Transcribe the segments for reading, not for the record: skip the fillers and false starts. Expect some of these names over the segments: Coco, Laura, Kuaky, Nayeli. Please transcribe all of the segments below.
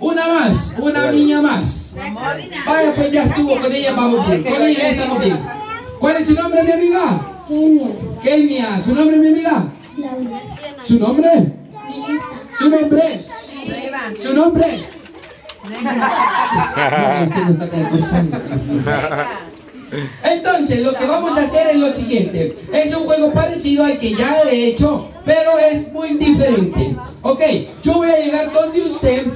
Una más, una niña más. Vaya, pues ya estuvo con ella, vamos bien. Con ella estamos bien. ¿Cuál es su nombre, mi amiga? Kenia. Kenia. ¿Su nombre, mi amiga? Laura. ¿Su nombre? Melissa. ¿Su nombre? Eva. ¿Su nombre? Entonces, lo que vamos a hacer es lo siguiente. Es un juego parecido al que ya he hecho, pero es muy diferente. Ok, yo voy a llegar donde usted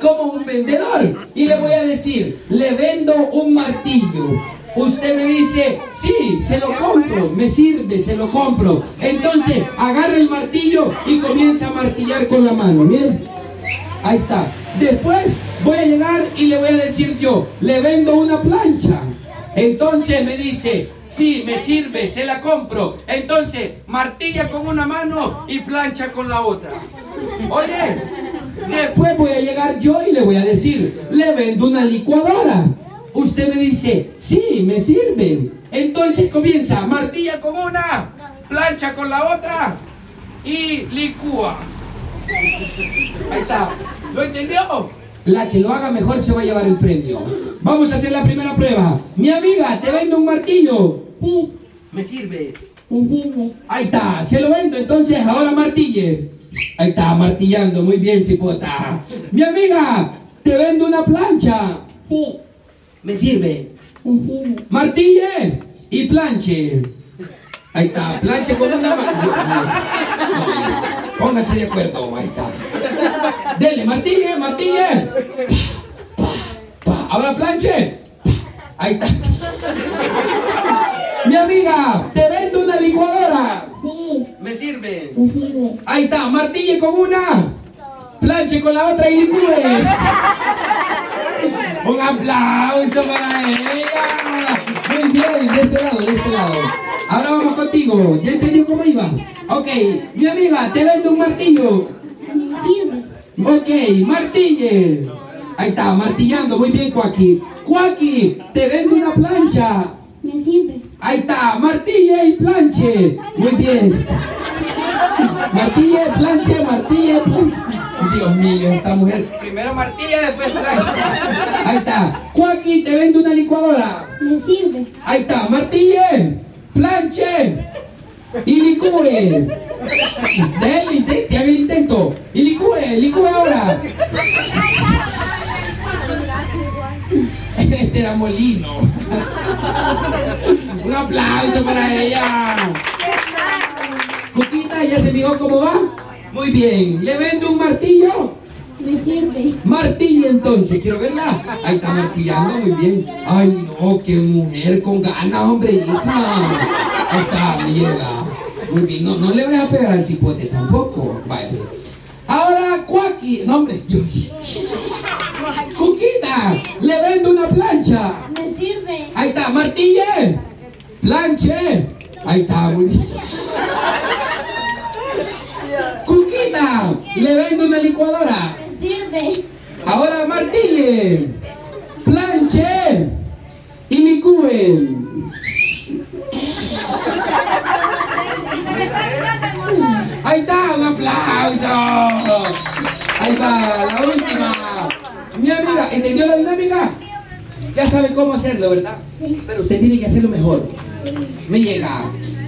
como un vendedor y le voy a decir, le vendo un martillo. Usted me dice, sí, se lo compro, me sirve, se lo compro. Entonces, agarra el martillo y comienza a martillar con la mano, miren. Ahí está. Después voy a llegar y le voy a decir yo, le vendo una plancha. Entonces me dice, sí, me sirve, se la compro. Entonces, martilla con una mano y plancha con la otra. Oye, después voy a llegar yo y le voy a decir, le vendo una licuadora. Usted me dice, sí, me sirve. Entonces comienza, martilla con una, plancha con la otra y licúa. Ahí está. ¿Lo entendió? La que lo haga mejor se va a llevar el premio. Vamos a hacer la primera prueba. Mi amiga, ¿te vendo un martillo? Sí. ¿Me sirve? Me sirve. Ahí está, se lo vendo, entonces ahora martille. Ahí está, martillando, muy bien, cipota. Mi amiga, ¿te vendo una plancha? Sí. ¿Me sirve? Me sirve. Martille y planche. Ahí está, planche con una mano. Póngase de acuerdo, ahí está. Dele, martille, martille. Pa, pa, pa. Ahora planche. Pa. Ahí está. Mi amiga, ¿te vendo una licuadora? Sí. ¿Me sirve? Me sirve. Ahí está, martille con una, planche con la otra y licúe. Un aplauso para ella. Muy bien, de este lado, de este lado. Ahora vamos contigo. ¿Ya entendió cómo iba? Ok, mi amiga, ¿te vendo un martillo? Sí. Ok, martille. Ahí está, martillando, muy bien, Kuaky. Kuaky, ¿te vendo una plancha? Me sirve. Ahí está, martille y planche. Muy bien. Martille, planche, martille, planche. Dios mío, esta mujer. Primero martilla, después plancha. Ahí está. Kuaky, ¿te vendo una licuadora? Me sirve. Ahí está, martille, planche y licúe. Te haga el intento. Y licúe, licúe ahora. Este era molino. Un aplauso para ella. Cuquita, ¿ya se fijó cómo va? Muy bien. ¿Le vendo un martillo? Me sirve. Martillo entonces, quiero verla. Ahí está martillando, muy bien. Ay no, qué mujer con ganas, hombre. Ahí está, me llega. Muy bien, no, no le vas a pegar al cipote tampoco. Vale. Ahora, Kuaky, no hombre, Dios. Cuquita, le vendo una plancha. Me sirve. Ahí está, martille, planche. Ahí está, muy bien. Cuquita, le vendo una licuadora. Me sirve. Ahora, martille, planche y licúe. Ahí está, un aplauso. Ahí va, la última. Mi amiga, ¿entendió la dinámica? Ya sabe cómo hacerlo, ¿verdad? Sí. Pero usted tiene que hacerlo mejor. Me llega.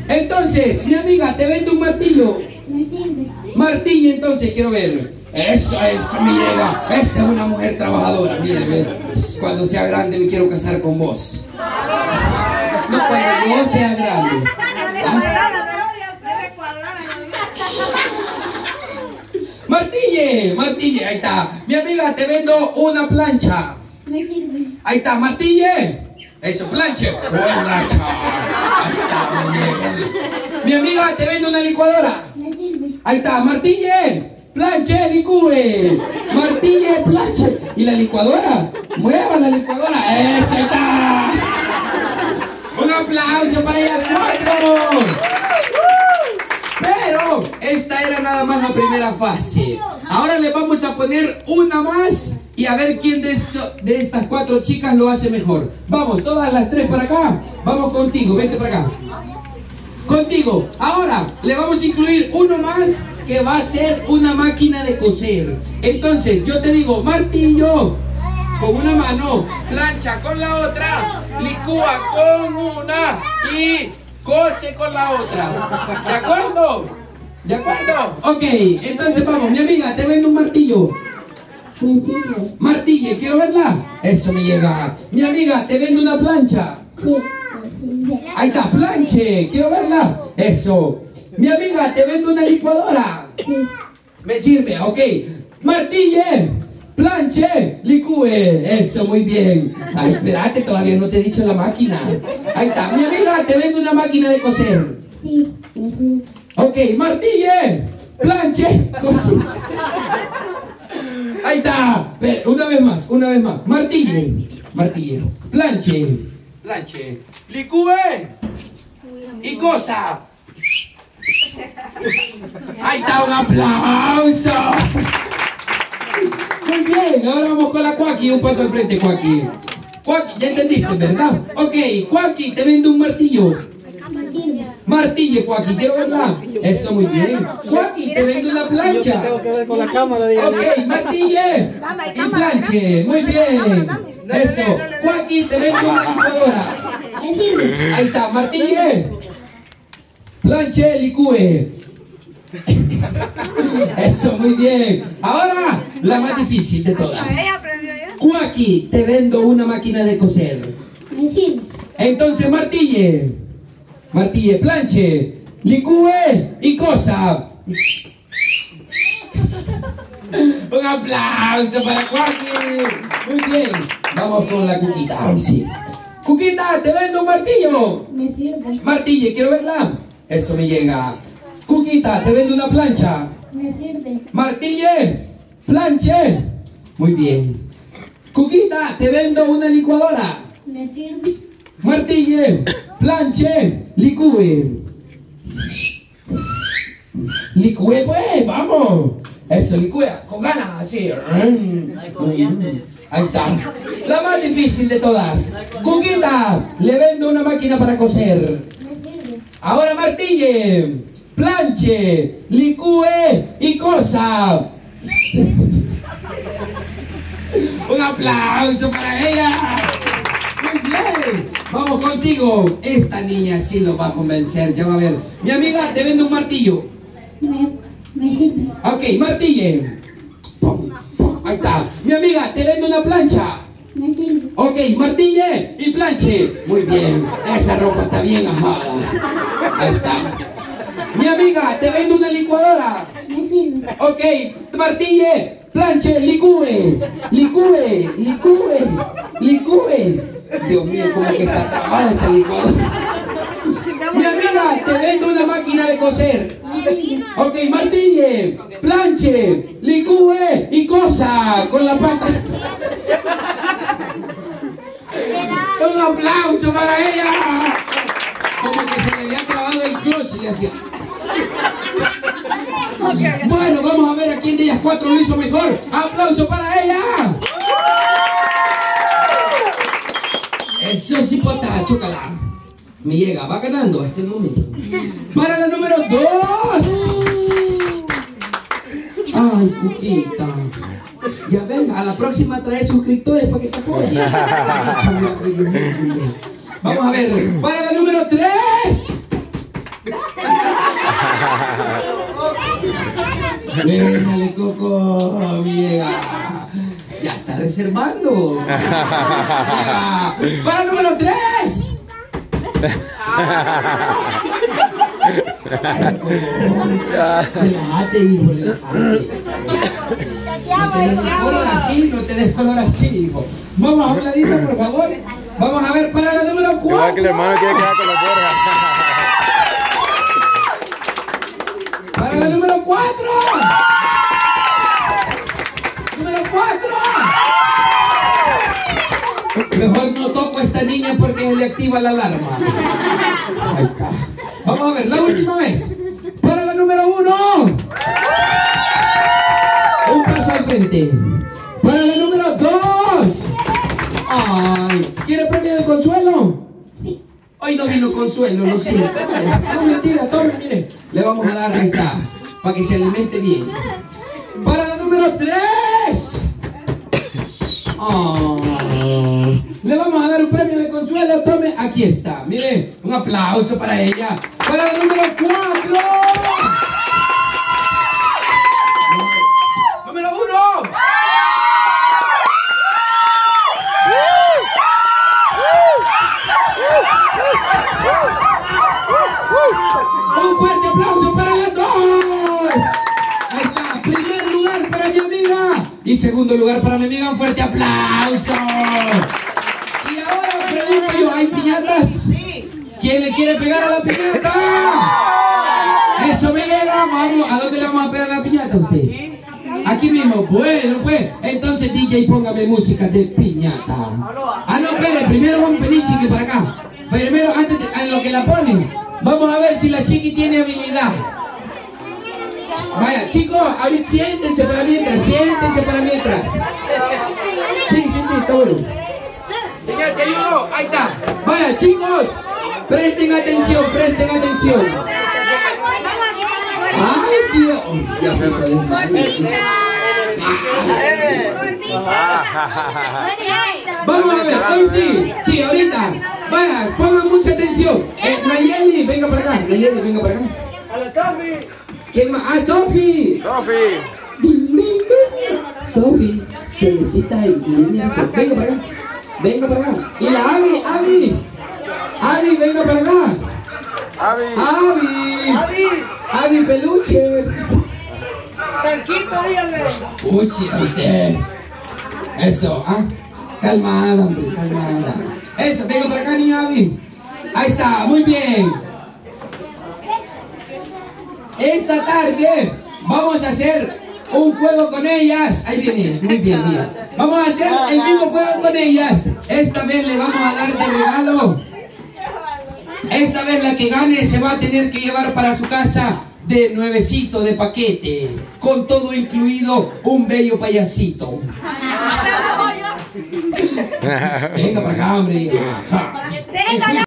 Entonces, mi amiga, ¿te vendo un martillo? Me sirve. Martillo, entonces, quiero ver. Eso es, me llega. Esta es una mujer trabajadora. Mire, cuando sea grande me quiero casar con vos. No, cuando vos seas grande. ¿Ah? Martille, martille, ahí está. Mi amiga, te vendo una plancha. Me sirve. Ahí está, martille. Eso, planche. Borracha. Ahí está, muy bien. Mi amiga, te vendo una licuadora. Me sirve. Ahí está, martille, planche, licúe. Martille, planche. ¿Y la licuadora? Mueva la licuadora. Eso, ahí está. Un aplauso para ellas cuatro. Pero esta era nada más la primera fase. Ahora le vamos a poner una más y a ver quién de estas cuatro chicas lo hace mejor. Vamos, todas las tres para acá. Vamos contigo, vente para acá. Contigo. Ahora le vamos a incluir uno más que va a ser una máquina de coser. Entonces yo te digo martillo con una mano, plancha con la otra, licúa con una y cose con la otra. ¿De acuerdo? ¿De acuerdo? Ok, entonces vamos, mi amiga, te vendo un martillo. Martille, ¿quiero verla? Eso me llega. Mi amiga, te vendo una plancha. Ahí está, planche, quiero verla. Eso. Mi amiga, te vendo una licuadora. Me sirve, ok. Martille, planche, licúe. Eso, muy bien. Ay, espérate, todavía no te he dicho la máquina. Ahí está, mi amiga, te vendo una máquina de coser. Ok, martille, planche, coser. Ahí está. Pero una vez más, martillo, martillo, planche, planche, licúe y cosa. Ahí está, un aplauso. Muy bien, ahora vamos con la Kuaky, un paso al frente, Kuaky. Kuaky, ya entendiste, ¿verdad? Ok, Kuaky, te vendo un martillo. Martille, Kuaky, quiero verla. Eso, muy bien. Kuaky, te vendo una plancha. Tengo que ver con la cámara. Ok, martille y planche, muy bien. Eso, Kuaky, te vendo una licuadora. Ahí está, martille, planche, licúe. Eso, muy bien. Ahora, la más difícil de todas. Kuaky, te vendo una máquina de coser. Entonces, martille, martille, planche, licúe y cosa. Un aplauso para Kuaky. Muy bien. Vamos con la Cuquita. Ay, sí. Cuquita, te vendo un martillo. Me sirve. Martille, quiero verla. Eso me llega. Cuquita, te vendo una plancha. Me sirve. Martille, planche. Muy bien. Cuquita, te vendo una licuadora. Me sirve. Martille, planche, licúe. Licúe, pues, vamos. Eso, licúe, con ganas, así. Ahí está. La más difícil de todas. Cuquita, le vendo una máquina para coser. Ahora martille, planche, licúe y cosa. Un aplauso para ella. Muy bien. Vamos contigo. Esta niña sí lo va a convencer. Ya va a ver. Mi amiga, te vendo un martillo. Me sirve. Ok, martille. Pum, pum. Ahí está. Mi amiga, te vendo una plancha. Me sirve. Ok, martille y planche. Muy bien. Esa ropa está bien ajada. Ahí está. Mi amiga, te vendo una licuadora. Me sirve. Ok, martille, planche, licúe. Licúe, licúe, licúe. Dios mío, como que está trabada esta licuadora. Mi amiga, te vendo una máquina de coser. Ok, martille, planche, licúe y cosa con la pata. Un aplauso para ella. Como que se le había trabado el clutch y hacía. Bueno, vamos a ver a quién de ellas cuatro lo hizo mejor. Aplauso para ella. Eso sí, pota, chócala. Me llega, va ganando hasta el momento. Para la número 2. Ay, Cuquita. Ya ven, a la próxima trae suscriptores para que te apoyen. Vamos a ver, para la número 3. Véngale, Coco, amiga. Ya está reservando. Para número 3. Relájate, hijo, relájate. No te des color así, hijo. Vamos a un ladito, por favor. Vamos a ver para la número 4. Que el hermano quiere quedar con los borras. Para la número 4. Mejor no toco a esta niña porque se le activa la alarma. Ahí está. Vamos a ver, la última vez. Para la número 1. Un paso al frente. Para la número 2. Ay, ¿quiere premio de consuelo? Sí. Hoy no vino consuelo, lo siento. No, mentira, todo, mire. Le vamos a dar, ahí está. para que se alimente bien. Para la número 3. Oh. Le vamos a dar un premio de consuelo. Tome, aquí está. Mire, un aplauso para ella. Para la número 4. Número 1. Un fuerte aplauso para las dos. Ahí está, primer lugar para mi amiga y segundo lugar para mi amiga, un fuerte aplauso. Y ahora pregunto yo, ¿hay piñatas? ¿Quién le quiere pegar a la piñata? Eso me llega, vamos, ¿a dónde le vamos a pegar la piñata a usted? Aquí mismo, bueno pues, entonces DJ póngame música de piñata. Ah no, espere, primero vamos a venir chiqui para acá. Primero, antes de, en lo que la ponen, vamos a ver si la chiqui tiene habilidad. Vaya, chicos, ahorita siéntense para mientras, siéntense para mientras. Sí, sí, sí, está bueno. Señor, te ayudo, ahí está. Vaya, chicos, presten atención, presten atención. Ay, Dios. Ya se hace vamos a ver, hoy sí, sí, ahorita. Vaya, pongan mucha atención. Nayeli, venga para acá. Nayeli, venga para acá. A la Sofi. ¿Quién más? Ah, Sofi. Sofi. Sofi, se necesita el... Venga para acá. Venga para acá. Y la Abby, Abby. Abby, venga para acá. Abby. Abby. Abby. Abby peluche. Tranquilo, díganle. Uchi, usted. Eso, ¿ah? Calmada, hombre, calmada. Eso, venga para acá, niña Abby. Ahí está, muy bien. Esta tarde vamos a hacer un juego con ellas. Ahí viene, muy bien, mira. Vamos a hacer el mismo juego con ellas. Esta vez le vamos a dar de regalo. Esta vez la que gane se va a tener que llevar para su casa de nuevecito, de paquete, con todo incluido, un bello payasito. Venga para acá, hombre.